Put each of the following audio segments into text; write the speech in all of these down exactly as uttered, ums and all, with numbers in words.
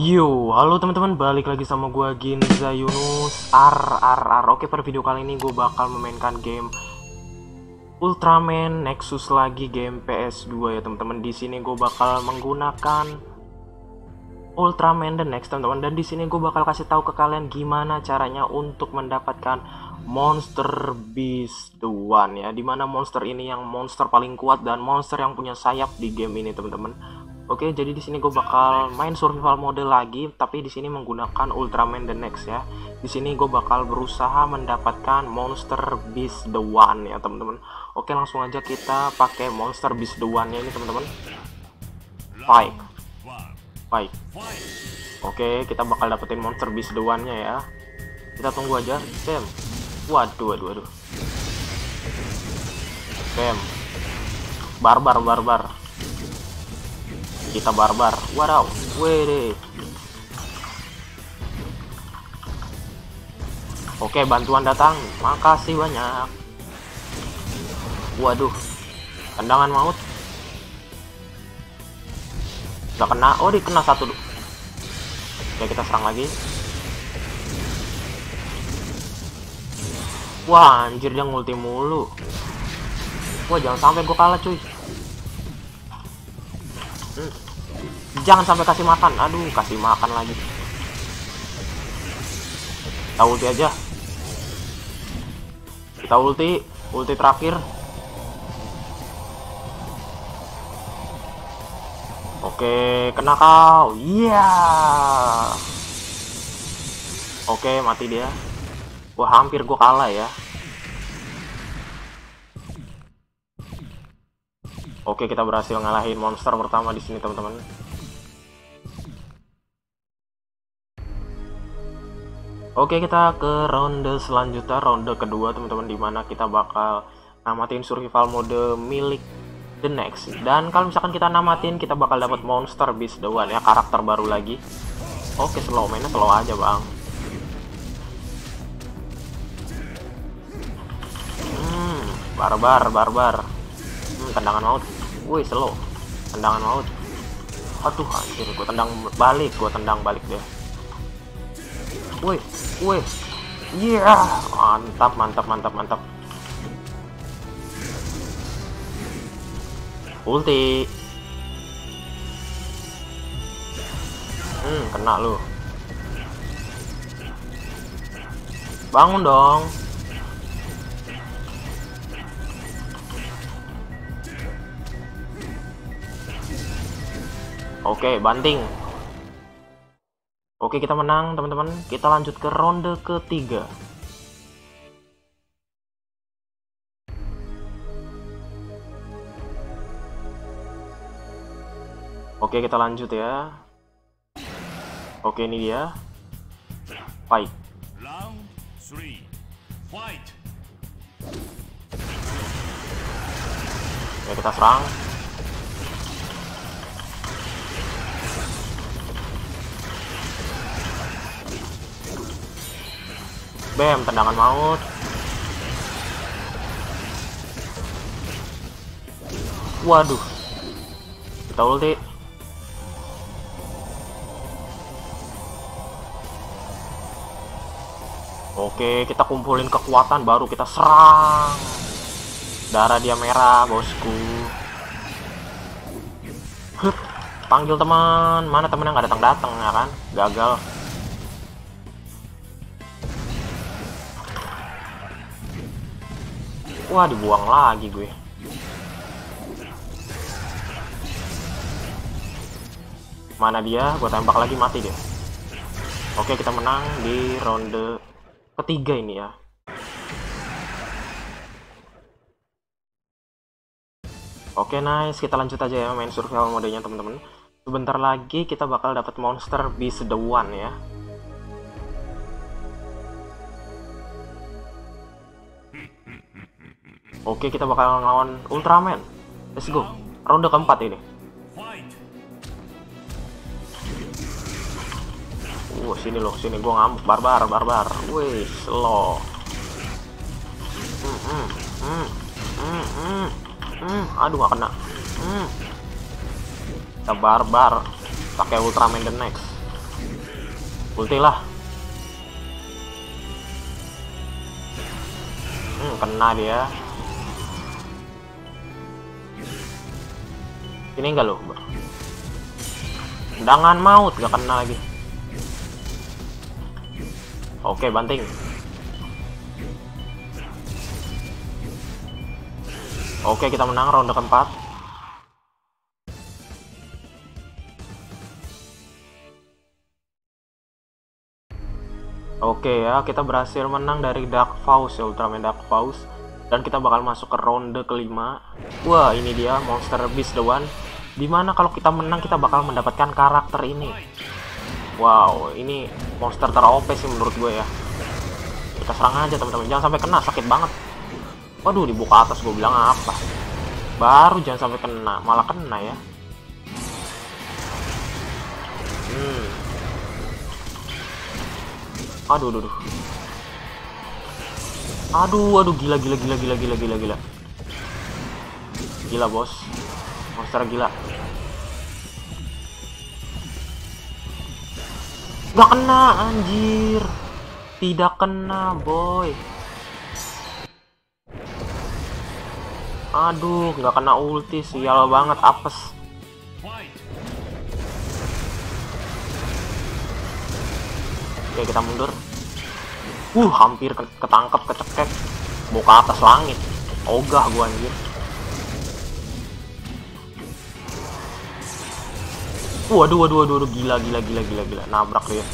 Yo, halo teman-teman, balik lagi sama gua Ginza Yunus. Ar ar ar. Oke, pada video kali ini gua bakal memainkan game Ultraman Nexus lagi, game P S dua ya teman-teman. Di sini gua bakal menggunakan Ultraman The Next teman-teman, dan di sini gua bakal kasih tahu ke kalian gimana caranya untuk mendapatkan Monster Beast One ya. Dimana monster ini yang monster paling kuat dan monster yang punya sayap di game ini teman-teman. Oke, jadi di sini gue bakal main survival mode lagi, tapi di sini menggunakan Ultraman The Next ya. Di sini gue bakal berusaha mendapatkan Monster Beast The One ya teman-teman. Oke, langsung aja kita pakai Monster Beast The One ya ini teman-teman. Baik, baik. Oke, kita bakal dapetin Monster Beast The One-nya ya. Kita tunggu aja. Damn. Waduh, waduh, waduh. Damn. Barbar, barbar. -bar. Kita barbar, wadaw, wede. Oke, bantuan datang, makasih banyak. Waduh, tendangan maut. Udah kena, oh dikena satu. Oke, kita serang lagi. Wah, anjir dia ngulti mulu. Wah, jangan sampai gue kalah cuy. Hmm. Jangan sampai kasih makan. Aduh, kasih makan lagi. Kita ulti aja. Kita ulti, ulti terakhir. Oke, kena kau. Iya. Yeah. Oke, mati dia. Wah, hampir gua kalah ya. Oke, kita berhasil ngalahin monster pertama di sini, teman-teman. Oke, kita ke ronde selanjutnya, ronde kedua, teman-teman, dimana kita bakal namatin survival mode milik The Next. Dan kalau misalkan kita namatin, kita bakal dapat Monster Beast The One ya, karakter baru lagi. Oke, slow, mainnya slow aja, bang. Hmm, barbar, barbar. Hmm, tendangan maut. Wih, slow. Tendangan maut. Aduh, anjir. Gue tendang balik. Gue tendang balik deh. Wih, wih. Yeah. Mantap, mantap, mantap, mantap. Ulti. Hmm, kena lu. Bangun dong. Oke, banting. Oke, kita menang, teman-teman. Kita lanjut ke ronde ketiga. Oke, kita lanjut ya. Oke, ini dia. Fight. Round three. Fight. Ya, kita serang. Bam, tendangan maut. Waduh. Kita ulti. Oke, kita kumpulin kekuatan baru kita serang. Darah dia merah, bosku. Hup, panggil teman. Mana temennya nggak datang-datang ya kan? Gagal. Wah, dibuang lagi gue. Mana dia? Gue tembak lagi, mati dia. Oke, kita menang di ronde ketiga ini ya. Oke, nice. Kita lanjut aja ya main survival modenya teman-teman. Sebentar lagi kita bakal dapat Monster Beast The One ya. Oke, kita bakal ngelawan Ultraman. Let's go. Ronde keempat ini. Wah, sini loh, sini gue ngamuk barbar, barbar. Wih, slow. Mm, mm, mm, mm, mm, mm. Aduh, gak kena. Mm. Kita barbar. Pakai Ultraman The Next. Ulti lah. Hmm, kena dia. Ini enggak loh. Tendangan maut, gak kena lagi. Oke, banting. Oke, kita menang ronde keempat. Oke ya, kita berhasil menang dari Dark Faust ya, Ultraman Dark Faust. Dan kita bakal masuk ke ronde kelima. Wah, ini dia Monster Beast The One. Dimana kalau kita menang kita bakal mendapatkan karakter ini. Wow, ini monster ter-O P sih menurut gue ya. Kita serang aja teman-teman, jangan sampai kena, sakit banget. Waduh, dibuka atas, gue bilang apa. Baru jangan sampai kena, malah kena ya. Hmm. Aduh, aduh, aduh. Aduh, aduh, gila, gila, gila, gila, gila, gila, gila. Gila, bos. Monster gila. Gak kena, anjir. Tidak kena, boy. Aduh, gak kena ulti, sial banget, apes. Oke, kita mundur. Uh, hampir ketangkep, kecekek. Mau ke atas langit. Ogah gua anjir. Waduh, waduh, waduh, waduh, gila, gila, gila, gila, gila. Nabrak dia.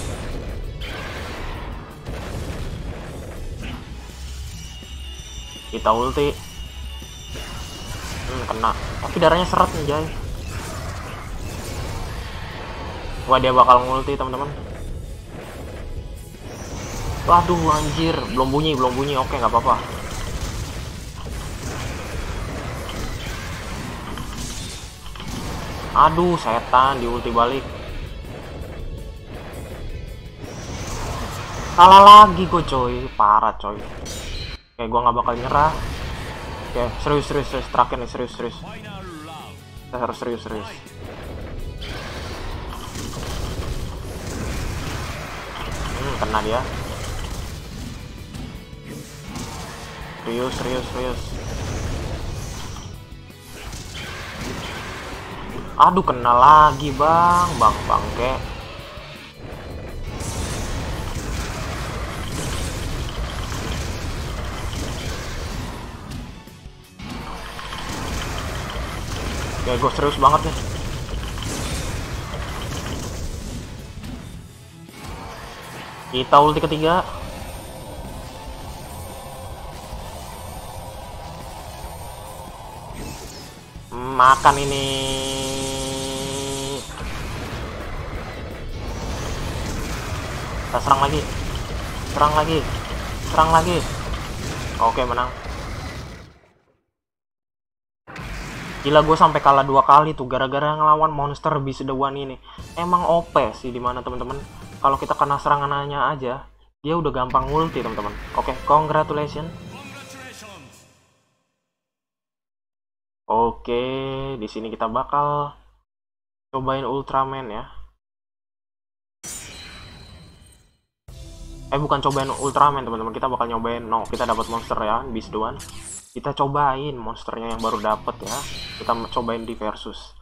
Kita ulti. Hmm, kena. Tapi darahnya seret nih, Jay. Wah, dia bakal ngulti, teman-teman. Waduh, anjir, belum bunyi, belum bunyi. Oke, nggak apa-apa. Aduh, setan, diulti balik. Salah lagi gue, coy. Parah, coy. Oke, gue nggak bakal nyerah. Oke, serius, serius, serius. Terakhir nih, serius, serius. Kita harus serius, serius. Hmm, kena dia. Serius, serius, serius. Aduh, kena lagi, bang. Bang, bangke. Ya, gue serius banget nih. Kita ulti ketiga. Makan ini. Kita serang lagi. Serang lagi. Serang lagi. Oke, menang. Gila, gue sampai kalah dua kali tuh gara-gara ngelawan Monster Beast The One ini. Emang O P sih, dimana teman-teman kalau kita kena seranganannya aja, dia udah gampang ulti, teman-teman. Oke, congratulations. Oke, di sini kita bakal cobain Ultraman ya. Eh, bukan cobain Ultraman, teman-teman. Kita bakal nyobain. No, kita dapat monster ya, Beast The One. Kita cobain monsternya yang baru dapat ya. Kita cobain di versus.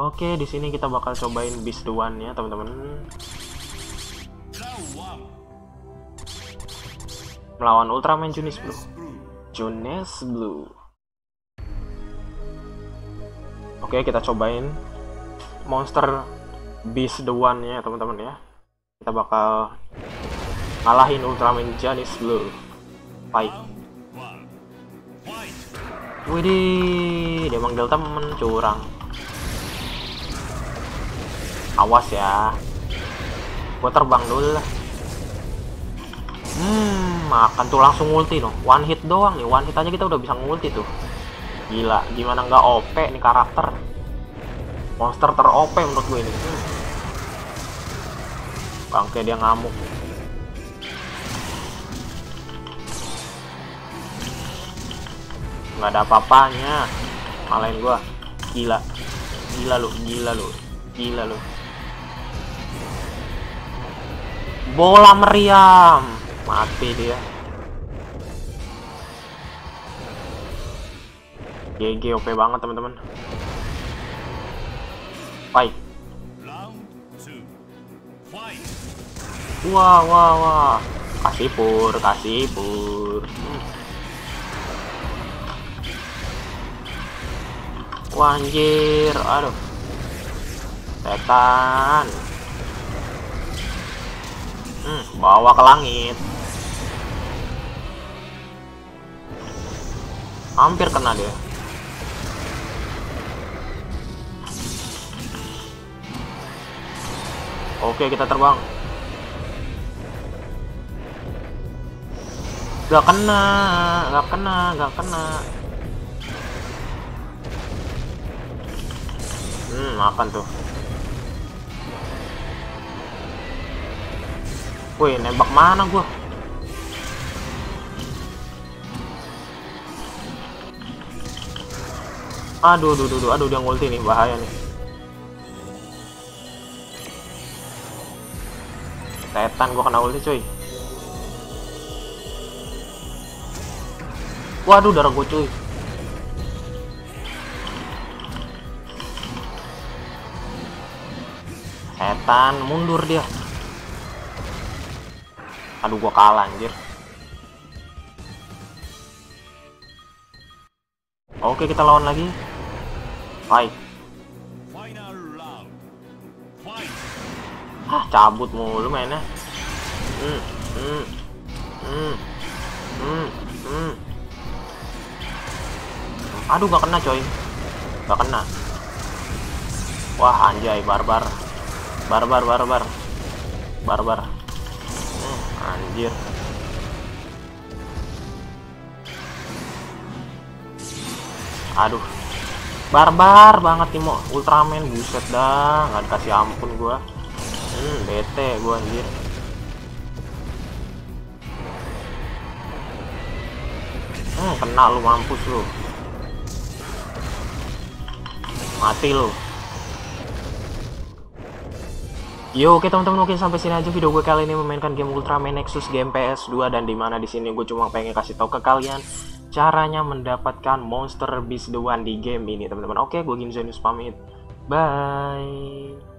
Oke, di sini kita bakal cobain Beast The One ya, teman-teman. Melawan Ultraman Junis Blue. Junis Blue. Oke, kita cobain Monster Beast The One ya, teman-teman ya. Kita bakal ngalahin Ultraman Junis Blue. Baik. Widih, dia manggil temen, curang. Awas ya. Gua terbang dulu lah. Hmm, makan tuh langsung ulti noh. One hit doang nih, one hit aja kita udah bisa ngulti tuh. Gila, gimana nggak O P nih karakter. Monster ter-O P menurut gue ini. Hmm. Bangke, dia ngamuk. Nggak ada apa-apanya. Malahin gue. Gila. Gila lu, gila lu. Gila lu. Bola meriam. Mati dia. G G, O P banget teman-teman. Fight. Wah wah wah. Kasih pur, kasih pur. Hmm. Wah anjir, aduh. Setan. Hmm, bawa ke langit. Hampir kena dia. Oke, kita terbang. Gak kena, gak kena, gak kena. Hmm, makan tuh. Woi, nembak mana gua? Aduh, aduh, aduh, aduh, dia ngulti nih, bahaya nih. Setan, gua kena ulti, cuy. Waduh, darah gua, cuy. Setan, mundur dia. Aduh, gua kalah, anjir. Oke, kita lawan lagi. Hai. Ah, cabut mulu mainnya. Hmm, hmm, hmm, hmm, hmm. Aduh, gak kena, coy. Gak kena. Wah, anjay, barbar. Barbar, barbar. Barbar. Hmm, anjir. Aduh, barbar banget Timo Ultraman, buset dah, nggak dikasih ampun gua. Hmm, bete gua anjir. Hmm, kena lu, mampus lu. Mati lu. Yo, oke teman-teman, mungkin sampai sini aja video gue kali ini memainkan game Ultraman Nexus game P S dua, dan dimana di sini gue cuma pengen kasih tau ke kalian caranya mendapatkan monster beast the one di game ini teman-teman. Oke, gue Ginza Yunus pamit. Bye.